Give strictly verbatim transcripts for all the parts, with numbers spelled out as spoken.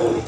holy.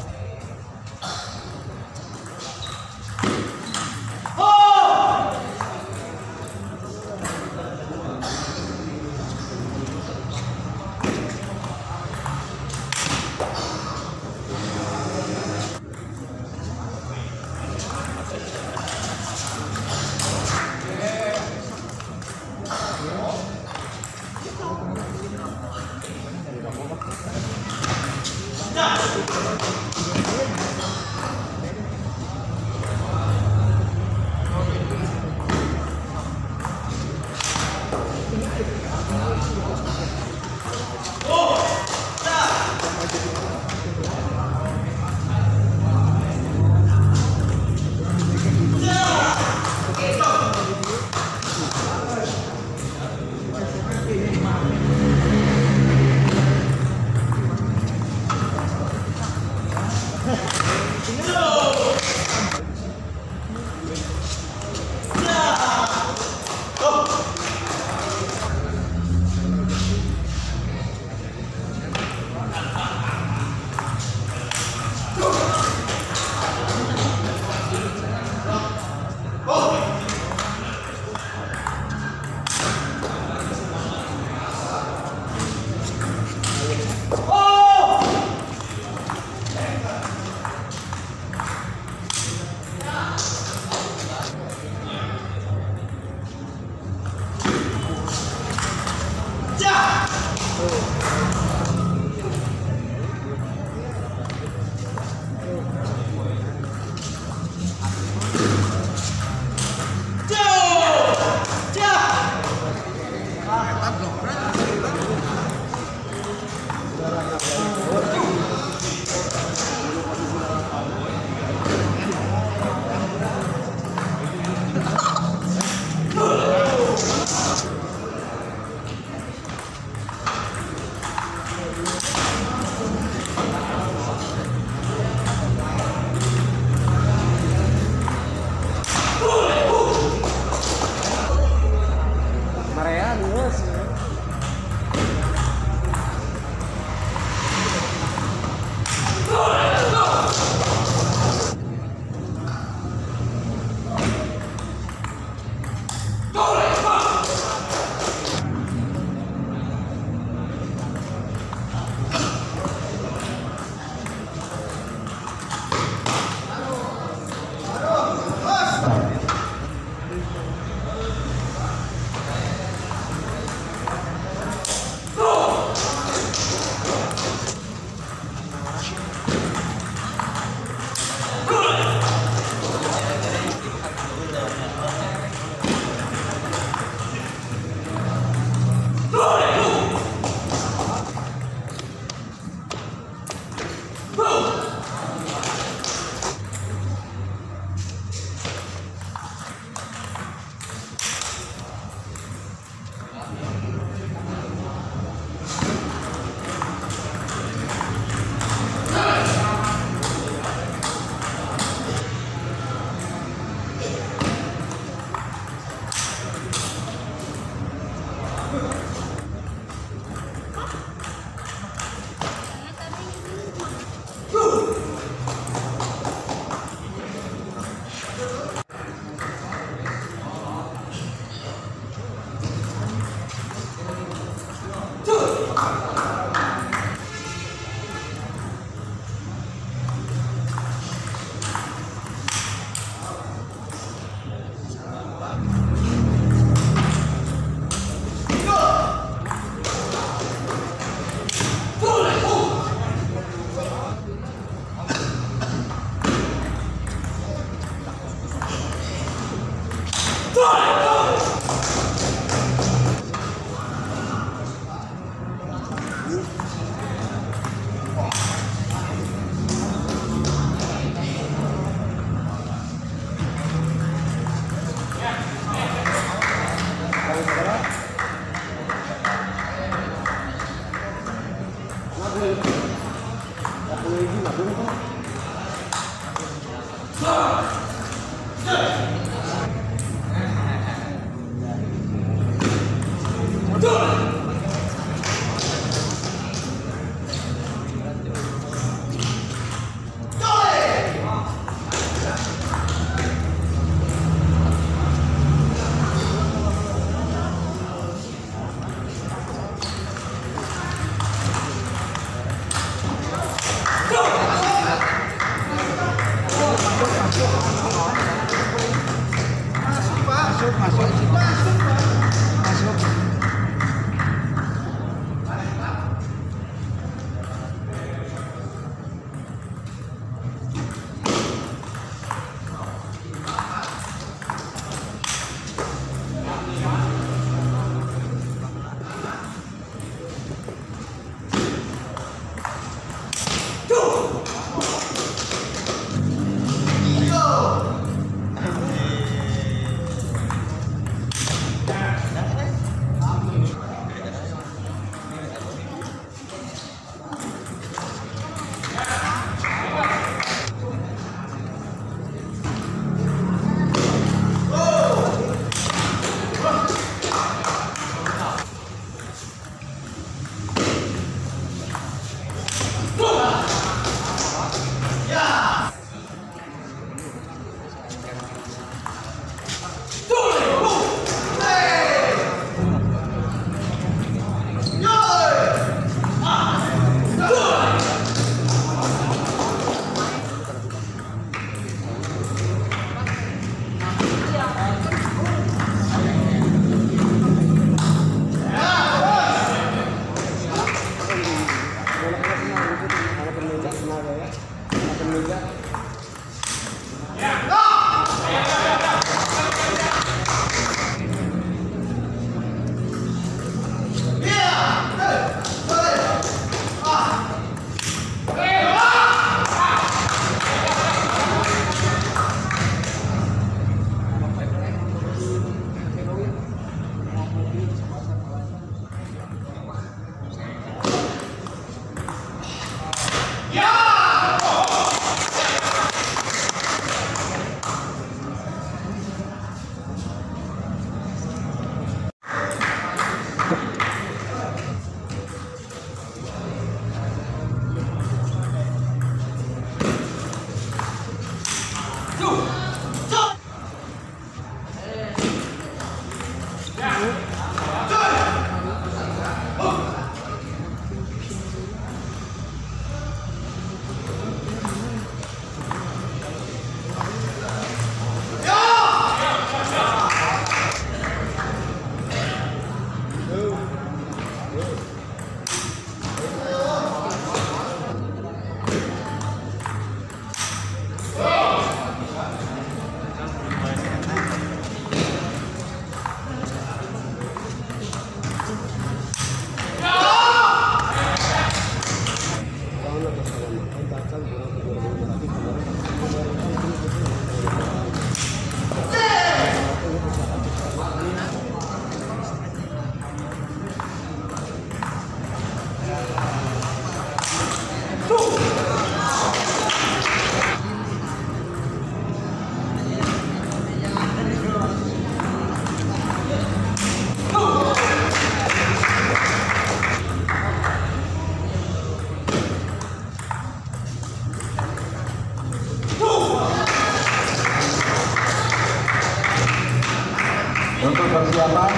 Untuk persiapan,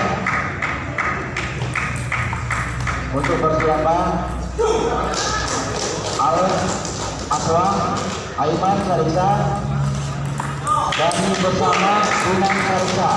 untuk persiapan, Alex, Aslam, Aiman Sarisa, kami bersama Unang Sarisa.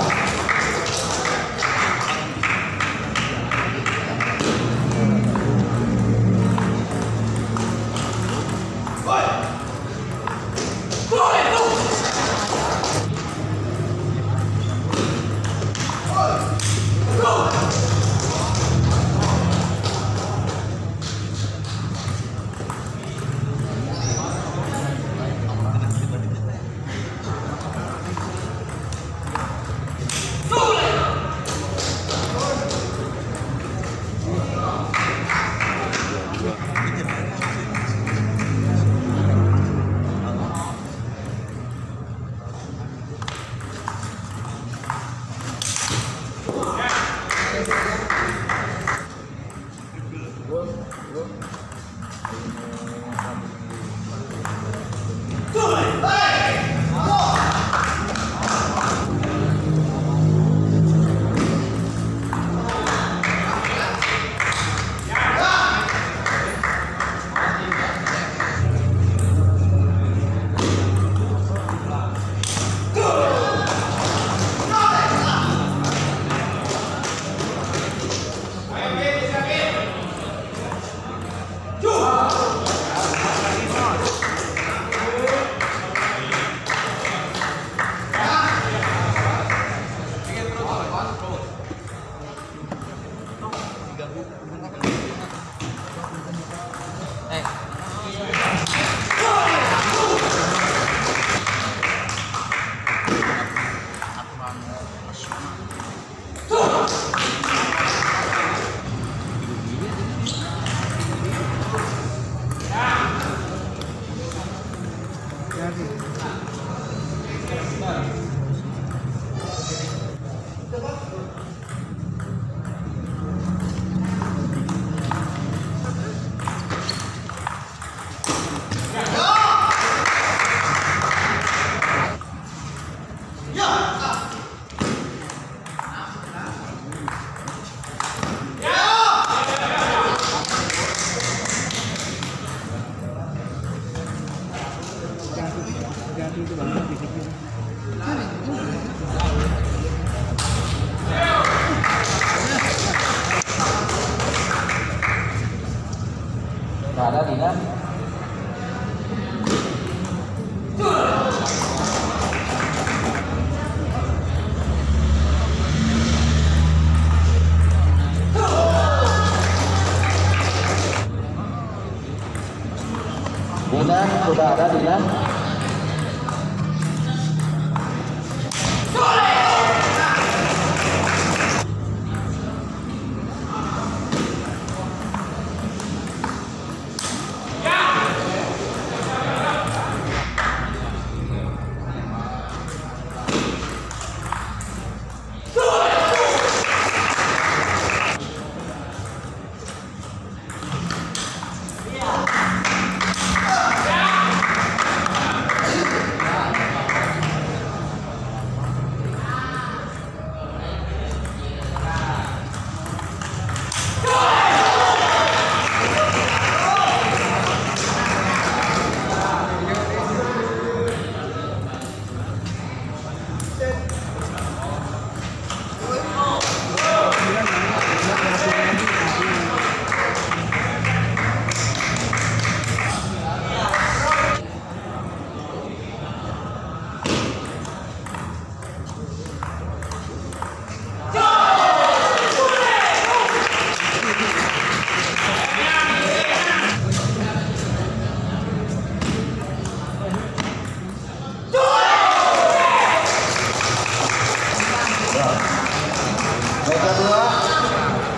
Ada di dalam. sudah ada Dilan. Mereka dua,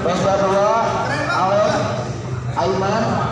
Mereka dua, Alek, Aiman.